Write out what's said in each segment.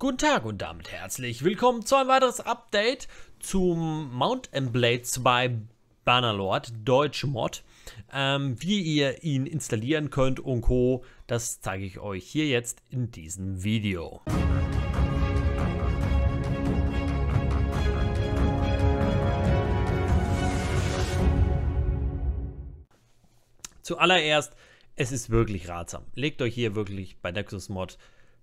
Guten Tag und damit herzlich willkommen zu einem weiteren Update zum Mount and Blade 2 Bannerlord, deutsche Mod. Wie ihr ihn installieren könnt und Co., das zeige ich euch hier jetzt in diesem Video. Zuallererst, es ist wirklich ratsam. Legt euch hier wirklich bei Nexus Mod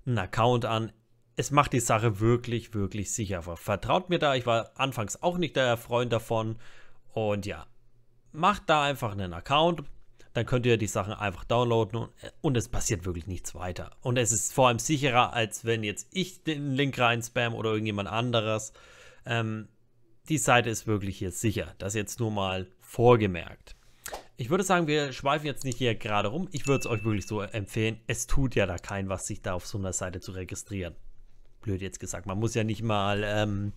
einen Account an. Es macht die Sache wirklich, wirklich sicher. Vertraut mir da, ich war anfangs auch nicht der Freund davon. Und ja, macht da einfach einen Account, dann könnt ihr die Sachen einfach downloaden und es passiert wirklich nichts weiter. Und es ist vor allem sicherer, als wenn jetzt ich den Link rein spam oder irgendjemand anderes. Die Seite ist wirklich hier sicher, das jetzt nur mal vorgemerkt. Ich würde sagen, wir schweifen jetzt nicht hier gerade rum. Ich würde es euch wirklich so empfehlen, es tut ja da kein was, sich da auf so einer Seite zu registrieren. Blöd jetzt gesagt, man muss ja nicht mal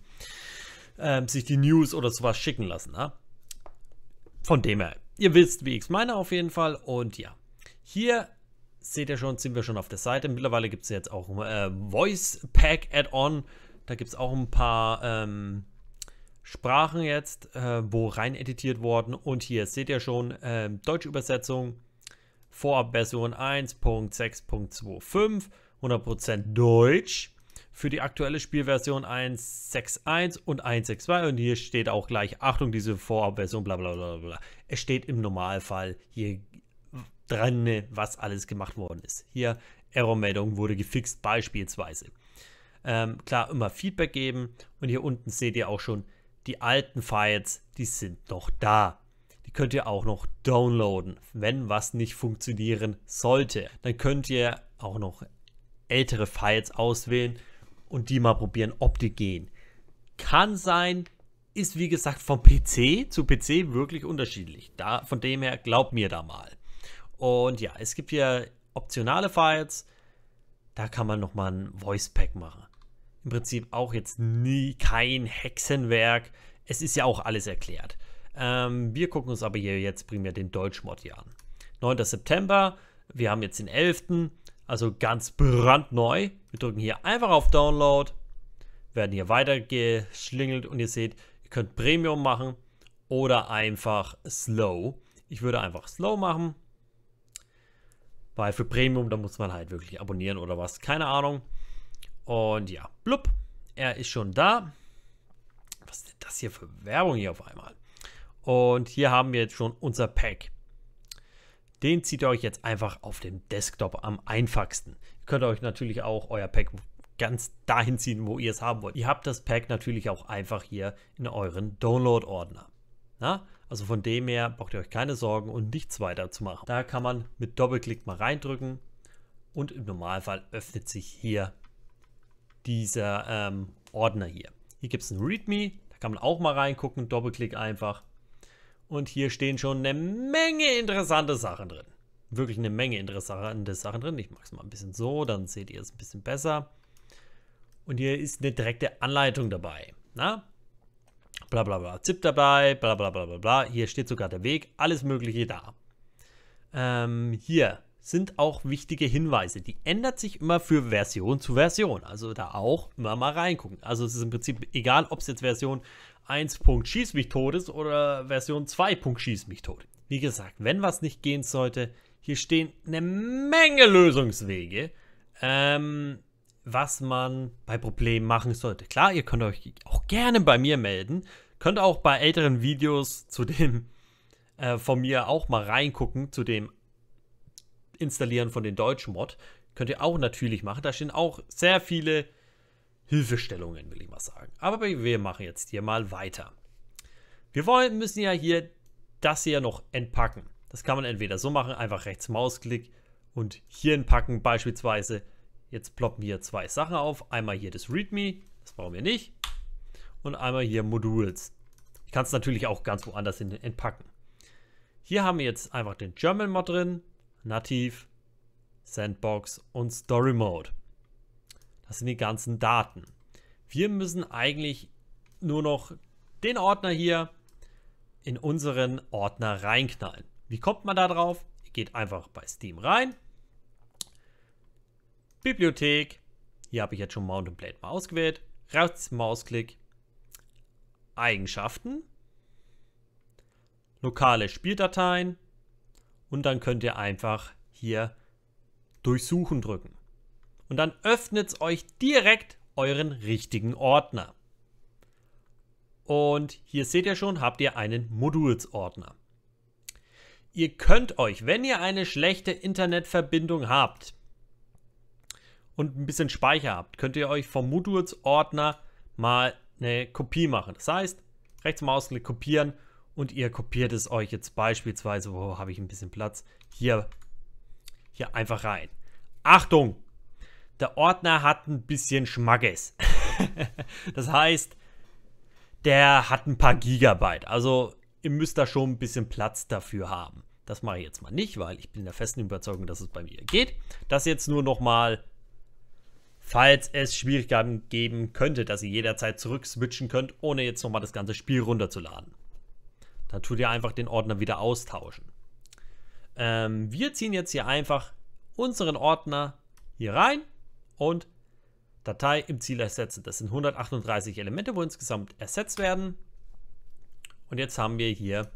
sich die News oder sowas schicken lassen. Ne? Von dem her, ihr wisst, wie ich es meine auf jeden Fall. Und ja, hier seht ihr schon, sind wir schon auf der Seite. Mittlerweile gibt es jetzt auch Voice Pack Add-on. Da gibt es auch ein paar Sprachen jetzt, wo rein editiert worden. Und hier seht ihr schon, deutsche Übersetzung, Vorabversion 1.6.25, 100% Deutsch. Für die aktuelle Spielversion 1.6.1 und 1.6.2 und hier steht auch gleich, Achtung, diese Vorabversion, bla bla bla bla. Es steht im Normalfall hier dran, was alles gemacht worden ist. Hier, Errormeldung wurde gefixt beispielsweise. Klar, immer Feedback geben und hier unten seht ihr auch schon, die alten Files, die sind noch da. Die könnt ihr auch noch downloaden, wenn was nicht funktionieren sollte. Dann könnt ihr auch noch ältere Files auswählen und die mal probieren, ob die gehen. Kann sein, ist wie gesagt von PC zu PC wirklich unterschiedlich. Da, von dem her, glaubt mir da mal. Und ja, es gibt hier optionale Files. Da kann man nochmal ein Voice Pack machen. Im Prinzip auch jetzt nie kein Hexenwerk. Es ist ja auch alles erklärt. Wir gucken uns aber hier jetzt primär den Deutschmod hier an. 9. September, wir haben jetzt den 11. Also ganz brandneu. Wir drücken hier einfach auf Download, werden hier weiter geschlingelt und ihr seht, ihr könnt Premium machen oder einfach Slow. Ich würde einfach Slow machen, weil für Premium, da muss man halt wirklich abonnieren oder was, keine Ahnung. Und ja, blub, er ist schon da. Was ist denn das hier für Werbung hier auf einmal? Und hier haben wir jetzt schon unser Pack. Den zieht ihr euch jetzt einfach auf dem Desktop am einfachsten. Ihr könnt euch natürlich auch euer Pack ganz dahin ziehen, wo ihr es haben wollt. Ihr habt das Pack natürlich auch einfach hier in euren Download-Ordner. Also von dem her braucht ihr euch keine Sorgen und nichts weiter zu machen. Da kann man mit Doppelklick mal reindrücken und im Normalfall öffnet sich hier dieser Ordner hier. Hier gibt es ein README, da kann man auch mal reingucken, Doppelklick einfach. Und hier stehen schon eine Menge interessante Sachen drin. Wirklich eine Menge interessante Sachen drin. Ich mache es mal ein bisschen so, dann seht ihr es ein bisschen besser. Und hier ist eine direkte Anleitung dabei. Na? Bla bla bla. Zip dabei, bla bla bla bla bla. Hier steht sogar der Weg, alles Mögliche da. Hier sind auch wichtige Hinweise. Die ändert sich immer für Version zu Version. Also da auch immer mal reingucken. Also es ist im Prinzip egal, ob es jetzt Version 1. Schieß mich tot ist oder Version 2. Schieß mich tot. Wie gesagt, wenn was nicht gehen sollte, hier stehen eine Menge Lösungswege, was man bei Problemen machen sollte. Klar, ihr könnt euch auch gerne bei mir melden. Könnt auch bei älteren Videos zu dem von mir auch mal reingucken, zu dem Installieren von den deutschen Mod. Könnt ihr auch natürlich machen. Da stehen auch sehr viele Hilfestellungen, will ich mal sagen. Aber wir machen jetzt hier mal weiter. Wir müssen ja hier das hier noch entpacken. Das kann man entweder so machen, einfach rechts Mausklick und hier entpacken beispielsweise. Jetzt ploppen hier zwei Sachen auf. Einmal hier das README, das brauchen wir nicht. Und einmal hier Modules. Ich kann es natürlich auch ganz woanders hin entpacken. Hier haben wir jetzt einfach den German Mod drin, Nativ, Sandbox und Story Mode. Das sind die ganzen Daten. Wir müssen eigentlich nur noch den Ordner hier in unseren Ordner reinknallen. Wie kommt man da drauf? Ihr geht einfach bei Steam rein, Bibliothek, Hier habe ich jetzt schon Mount and Blade mal ausgewählt. Rechts-Mausklick, Eigenschaften, lokale Spieldateien und dann könnt ihr einfach hier durchsuchen drücken. Und dann öffnet es euch direkt euren richtigen Ordner. Und hier seht ihr schon, habt ihr einen Modulsordner. Ihr könnt euch, wenn ihr eine schlechte Internetverbindung habt und ein bisschen Speicher habt, könnt ihr euch vom Moduls-Ordner mal eine Kopie machen. Das heißt, Rechtsklick kopieren und ihr kopiert es euch jetzt beispielsweise, wo habe ich ein bisschen Platz, hier einfach rein. Achtung, der Ordner hat ein bisschen Schmackes. Das heißt, der hat ein paar Gigabyte, also ihr müsst da schon ein bisschen Platz dafür haben. Das mache ich jetzt mal nicht, weil ich bin der festen Überzeugung, dass es bei mir geht. Das jetzt nur nochmal, falls es Schwierigkeiten geben könnte, dass ihr jederzeit zurück switchen könnt, ohne jetzt nochmal das ganze Spiel runterzuladen. Dann tut ihr einfach den Ordner wieder austauschen. Wir ziehen jetzt hier einfach unseren Ordner hier rein und Datei im Ziel ersetzen. Das sind 138 Elemente, wo insgesamt ersetzt werden. Und jetzt haben wir hier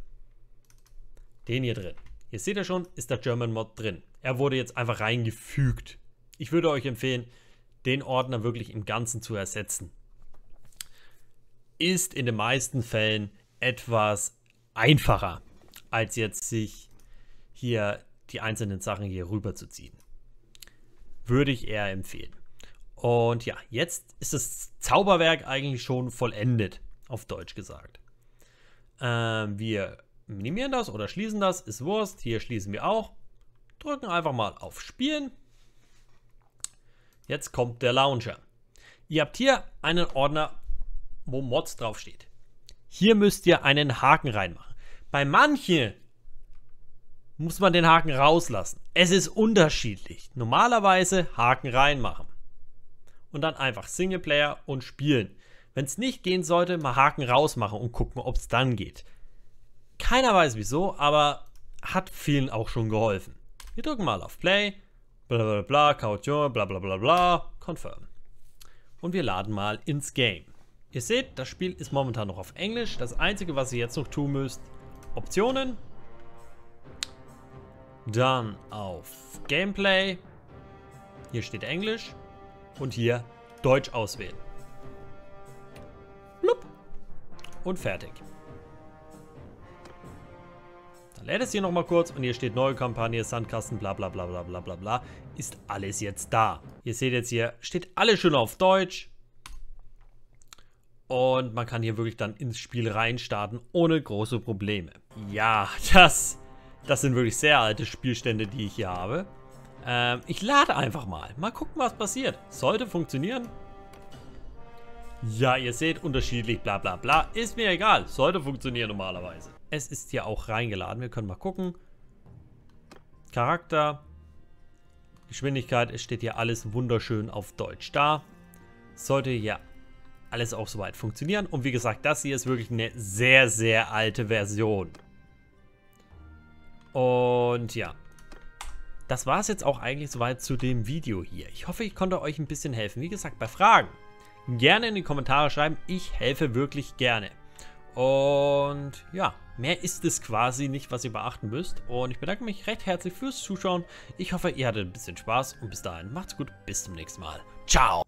den hier drin. Hier seht ihr schon, ist der German Mod drin. Er wurde jetzt einfach reingefügt. Ich würde euch empfehlen, den Ordner wirklich im Ganzen zu ersetzen. Ist in den meisten Fällen etwas einfacher, als jetzt sich hier die einzelnen Sachen hier rüber zu ziehen. Würde ich eher empfehlen. Und ja, jetzt ist das Zauberwerk eigentlich schon vollendet, auf Deutsch gesagt. Wir minimieren das oder schließen das, ist Wurst. Hier schließen wir auch. Drücken einfach mal auf Spielen. Jetzt kommt der Launcher. Ihr habt hier einen Ordner, wo Mods draufsteht. Hier müsst ihr einen Haken reinmachen. Bei manchen muss man den Haken rauslassen. Es ist unterschiedlich. Normalerweise Haken reinmachen. Und dann einfach Singleplayer und spielen. Wenn es nicht gehen sollte, mal Haken rausmachen und gucken, ob es dann geht. Keiner weiß wieso, aber hat vielen auch schon geholfen. Wir drücken mal auf Play, blablabla, Kaution, blablabla, Confirm. Und wir laden mal ins Game. Ihr seht, das Spiel ist momentan noch auf Englisch. Das Einzige, was ihr jetzt noch tun müsst, Optionen. Dann auf Gameplay. Hier steht Englisch. Und hier Deutsch auswählen. Und fertig. Dann lädt es hier nochmal kurz und hier steht neue Kampagne, Sandkasten, bla bla bla bla bla bla bla. Ist alles jetzt da. Ihr seht jetzt hier, steht alles schön auf Deutsch. Und man kann hier wirklich dann ins Spiel reinstarten, ohne große Probleme. Ja, das sind wirklich sehr alte Spielstände, die ich hier habe. Ich lade einfach mal. Mal gucken, was passiert. Sollte funktionieren. Ja, ihr seht, unterschiedlich, bla bla bla. Ist mir egal, sollte funktionieren normalerweise. Es ist hier auch reingeladen, wir können mal gucken. Charakter, Geschwindigkeit, es steht hier alles wunderschön auf Deutsch da. Sollte hier alles auch soweit funktionieren. Und wie gesagt, das hier ist wirklich eine sehr, sehr alte Version. Und ja, das war es jetzt auch eigentlich soweit zu dem Video hier. Ich hoffe, ich konnte euch ein bisschen helfen. Wie gesagt, bei Fragen gerne in die Kommentare schreiben, ich helfe wirklich gerne. Und ja, mehr ist es quasi nicht, was ihr beachten müsst. Und ich bedanke mich recht herzlich fürs Zuschauen. Ich hoffe, ihr hattet ein bisschen Spaß und bis dahin macht's gut, bis zum nächsten Mal. Ciao!